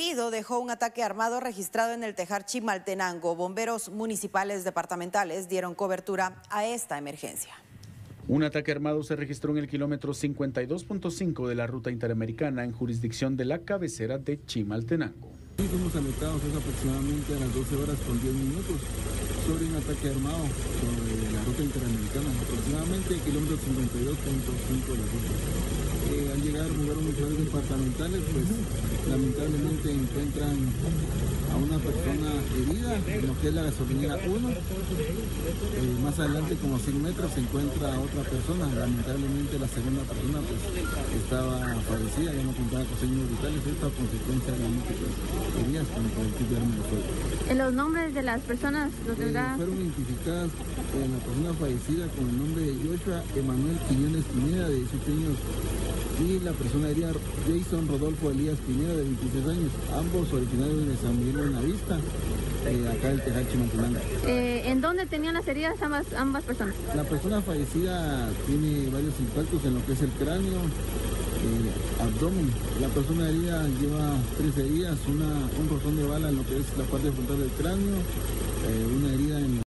herido dejó un ataque armado registrado en el Tejar, Chimaltenango. Bomberos municipales departamentales dieron cobertura a esta emergencia. Un ataque armado se registró en el kilómetro 52.5 de la ruta Interamericana en jurisdicción de la cabecera de Chimaltenango. Fuimos alertados aproximadamente a las 12 horas con 10 minutos sobre un ataque armado sobre la ruta Interamericana, aproximadamente el kilómetro 52.5 de la ruta. Al llegar bomberos municipales departamentales, pues lamentablemente encuentran a una persona herida en lo que es la gasolinera 1. Más adelante, como a 100 metros, se encuentra a otra persona. Lamentablemente la segunda persona pues, estaba fallecida, ya no contaba con signos vitales. Esto a consecuencia de múltiples heridas con el tipo de arma de fuego. ¿En los nombres de las personas los tendrá? Fueron identificadas la persona fallecida con el nombre de Joshua Emanuel Quiñones Pineda, de 18 años. Y la persona herida, Jason Rodolfo Elías Pineda, de 26 años, ambos originarios de San Miguel de Navista, acá del Tejar, Chimaltenango. ¿En dónde tenían las heridas ambas personas? La persona fallecida tiene varios impactos en lo que es el cráneo, abdomen. La persona herida lleva 3 heridas, un rozón de bala en lo que es la parte frontal del cráneo, una herida en